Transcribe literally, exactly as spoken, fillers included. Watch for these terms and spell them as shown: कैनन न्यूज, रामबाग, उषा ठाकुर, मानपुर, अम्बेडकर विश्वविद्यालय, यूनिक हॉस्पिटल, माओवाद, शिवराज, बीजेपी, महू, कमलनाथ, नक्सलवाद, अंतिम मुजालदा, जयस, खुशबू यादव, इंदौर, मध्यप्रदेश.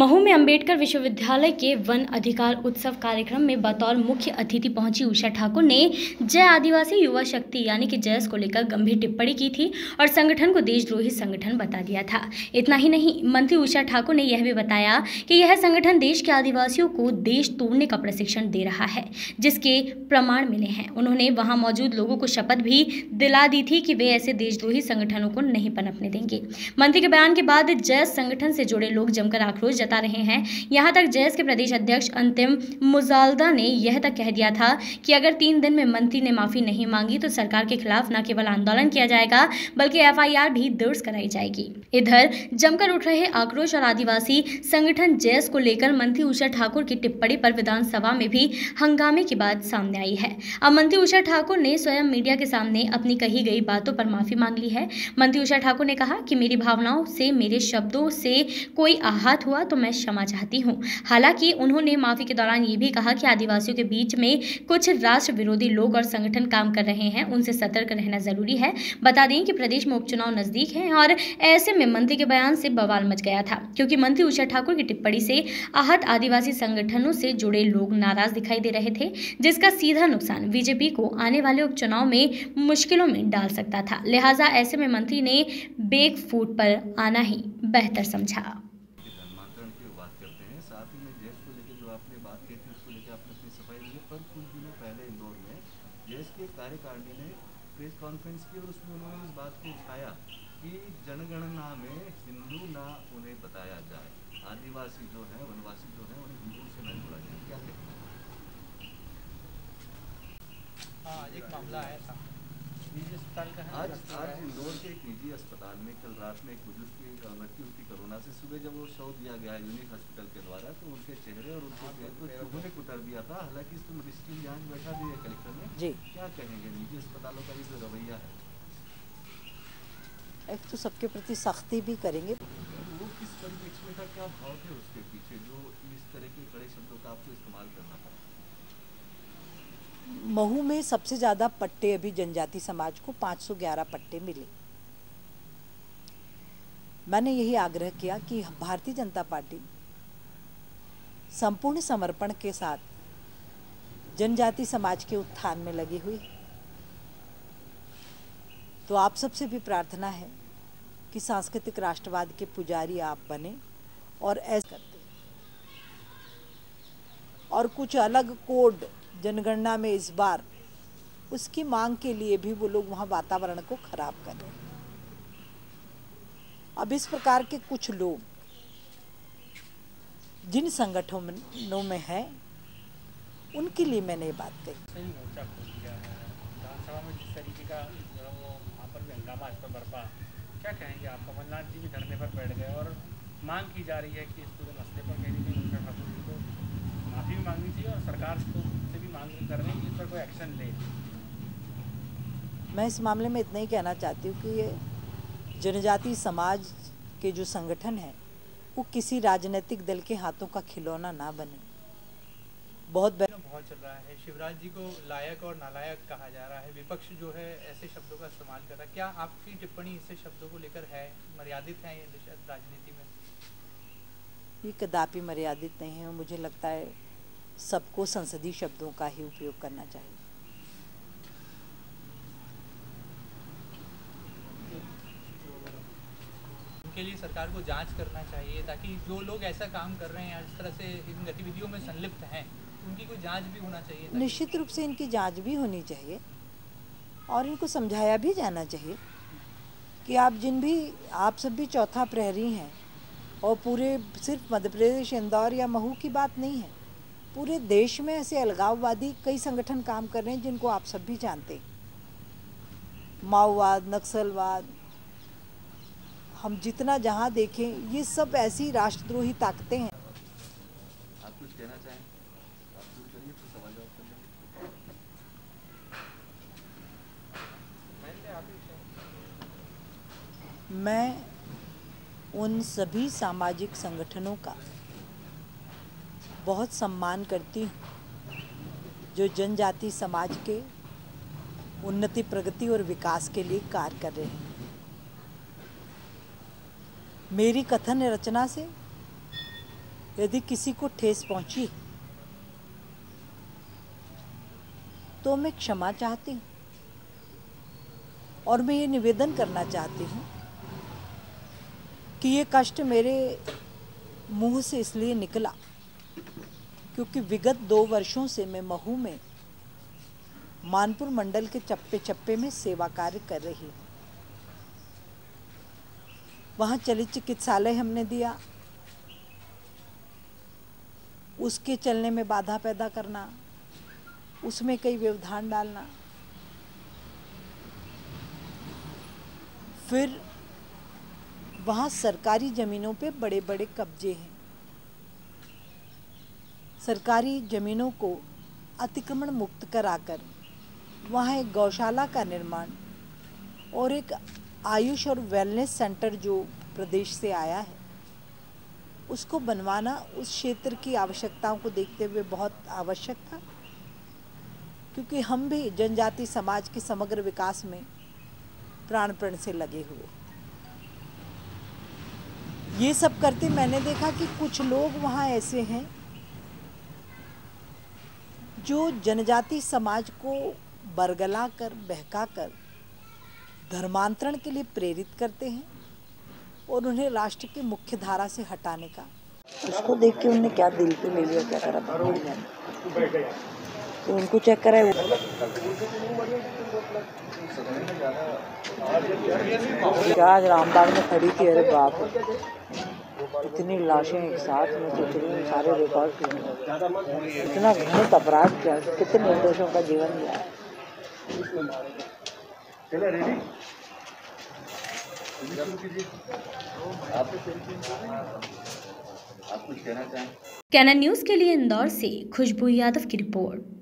महू में अम्बेडकर विश्वविद्यालय के वन अधिकार उत्सव कार्यक्रम में बतौर मुख्य अतिथि पहुंची उषा ठाकुर ने जय आदिवासी युवा शक्ति यानी कि जयस को लेकर गंभीर टिप्पणी की थी और संगठन को देशद्रोही संगठन बता दिया था। इतना ही नहीं, मंत्री उषा ठाकुर ने यह भी बताया कि यह संगठन देश के आदिवासियों को देश तोड़ने का प्रशिक्षण दे रहा है, जिसके प्रमाण मिले हैं। उन्होंने वहां मौजूद लोगों को शपथ भी दिला दी थी कि वे ऐसे देशद्रोही संगठनों को नहीं पनपने देंगे। मंत्री के बयान के बाद जयस संगठन से जुड़े लोग जमकर आक्रोश जता रहे हैं। यहाँ तक जयस के प्रदेश अध्यक्ष अंतिम मुजालदा ने यह तक कह दिया था कि अगर तीन दिन में मंत्री ने माफी नहीं मांगी तो सरकार के खिलाफ न केवल आंदोलन किया जाएगा बल्कि एफ आई आर भी दर्ज कराई जाएगी। इधर जमकर उठ रहे आक्रोश और आदिवासी संगठन जयस को लेकर मंत्री उषा ठाकुर की टिप्पणी पर विधानसभा में भी हंगामे की बात सामने आई है। अब मंत्री उषा ठाकुर ने स्वयं मीडिया के सामने अपनी कही गई बातों पर माफी मांग ली है। मंत्री उषा ठाकुर ने कहा कि मेरी भावनाओं से, मेरे शब्दों से कोई आहत हुआ तो मैं क्षमा चाहती हूँ। हालांकि उन्होंने माफी के दौरान ये भी कहा कि आदिवासियों के बीच में कुछ राष्ट्र विरोधी लोग और संगठन काम कर रहे हैं, उनसे सतर्क रहना जरूरी है। बता दें कि प्रदेश में उपचुनाव नजदीक है और ऐसे में मंत्री के बयान से बवाल मच गया था, क्योंकि मंत्री उषा ठाकुर की टिप्पणी से आहत आदिवासी संगठनों से जुड़े लोग नाराज दिखाई दे रहे थे, जिसका सीधा नुकसान बीजेपी को आने वाले उपचुनाव में मुश्किलों में डाल सकता था। लिहाजा ऐसे में मंत्री ने बेक फूट पर आना ही बेहतर समझा। जयस के कार्यकारिणी ने प्रेस कॉन्फ्रेंस की और उसमें उन्होंने इस बात को उठाया कि जनगणना में हिंदू ना उन्हें बताया जाए, आदिवासी जो है, वनवासी जो है, उन्हें हिंदू से न जोड़ा जाए। क्या कहते हैं? एक मामला आया था आज आज इंदौर के एक निजी अस्पताल में कल रात में एक बुजुर्ग की मृत्यु हुई कोरोना से। सुबह जब वो शव दिया गया यूनिक हॉस्पिटल के द्वारा तो उनके चेहरे और उनके पैर को चूहों ने कुतर दिया था। हालांकि इसमें मेडिसिन जांच बैठा दी है कलेक्टर ने। जी, क्या कहेंगे निजी अस्पतालों का ये जो रवैया है? एक तो सबके प्रति सख्ती भी करेंगे। वो किस परिप्रेक्ष्य में था, क्या भाव थे उसके पीछे जो इस तरह के कड़े शब्दों का आपको इस्तेमाल करना पड़ा? महू में सबसे ज़्यादा पट्टे अभी जनजाति समाज को पाँच सौ ग्यारह पट्टे मिले। मैंने यही आग्रह किया कि भारतीय जनता पार्टी संपूर्ण समर्पण के साथ जनजाति समाज के उत्थान में लगी हुई, तो आप सबसे भी प्रार्थना है कि सांस्कृतिक राष्ट्रवाद के पुजारी आप बने और ऐसा करते और कुछ अलग कोड जनगणना में इस बार उसकी मांग के लिए भी वो लोग वहाँ वातावरण को खराब कर रहे हैं। अब इस प्रकार के कुछ लोग जिन संगठनों में हैं उनके लिए मैंने ये बात कही। विधानसभा में जिस तरीके का जो है वो वहाँ पर भी हंगामा इस पर बरपा, क्या कहेंगे आप? कमलनाथ जी भी धरने पर बैठ गए और मांग की जा रही है कि इस पूरे मसले पर कहीं ना कहीं ठाकुर जी को माफ़ी भी मांगनी चाहिए और सरकार से भी मांग कर रहे हैं कि इस पर कोई एक्शन ले। मैं इस मामले में इतना ही कहना चाहती हूँ कि ये जनजाति समाज के जो संगठन हैं वो किसी राजनीतिक दल के हाथों का खिलौना ना बने। बहुत बहुत चल रहा है, शिवराज जी को लायक और नालायक कहा जा रहा है, विपक्ष जो है ऐसे शब्दों का इस्तेमाल कर रहा है। क्या आपकी टिप्पणी ऐसे शब्दों को लेकर है? मर्यादित है ये राजनीति में? ये कदापि मर्यादित नहीं है। मुझे लगता है सबको संसदीय शब्दों का ही उपयोग करना चाहिए। उनके लिए सरकार को जांच करना चाहिए ताकि जो लोग ऐसा काम कर रहे हैं, इस तरह से इन गतिविधियों में संलिप्त हैं, उनकी कोई जांच भी होना चाहिए। निश्चित रूप से इनकी जांच भी होनी चाहिए और इनको समझाया भी जाना चाहिए कि आप जिन भी आप सब भी चौथा प्रहरी हैं और पूरे सिर्फ मध्य प्रदेश इंदौर या महू की बात नहीं है, पूरे देश में ऐसे अलगाववादी कई संगठन काम कर रहे हैं जिनको आप सब भी जानते हैं। माओवाद, नक्सलवाद, हम जितना जहां देखें ये सब ऐसी राष्ट्रद्रोही ताकतें हैं। आप कुछ कहना चाहें? आप कुछ करिए तो सवाल जवाब कर लेंगे। मैं उन सभी सामाजिक संगठनों का बहुत सम्मान करती हूँ जो जनजाति समाज के उन्नति, प्रगति और विकास के लिए कार्य कर रहे हैं। मेरी कथन रचना से यदि किसी को ठेस पहुंची तो मैं क्षमा चाहती हूँ और मैं ये निवेदन करना चाहती हूँ कि ये कष्ट मेरे मुंह से इसलिए निकला क्योंकि विगत दो वर्षों से मैं महू में मानपुर मंडल के चप्पे चप्पे में सेवा कार्य कर रही हूँ। वहाँ चलित चिकित्सालय हमने दिया, उसके चलने में बाधा पैदा करना, उसमें कई व्यवधान डालना, फिर वहाँ सरकारी ज़मीनों पे बड़े बड़े कब्जे हैं, सरकारी ज़मीनों को अतिक्रमण मुक्त कराकर वहाँ एक गौशाला का निर्माण और एक आयुष और वेलनेस सेंटर जो प्रदेश से आया है उसको बनवाना उस क्षेत्र की आवश्यकताओं को देखते हुए बहुत आवश्यक था, क्योंकि हम भी जनजाति समाज के समग्र विकास में प्राणपण से लगे हुए। ये सब करते मैंने देखा कि कुछ लोग वहाँ ऐसे हैं जो जनजाति समाज को बरगला कर बहका कर धर्मांतरण के लिए प्रेरित करते हैं और उन्हें राष्ट्र की मुख्य धारा से हटाने का, उसको देख के उन्होंने क्या दिल पे ले लिया, क्या करा तो उनको चेक कराए। आज रामबाग में खड़ी थी, अरे बाप इतनी लाशें एक साथ में, सोच रही हूँ सारे रिकॉर्ड, इतना घृणित अपराध किया, कितने निर्दोषों का जीवन गया। कैनन न्यूज के लिए इंदौर से खुशबू यादव की रिपोर्ट।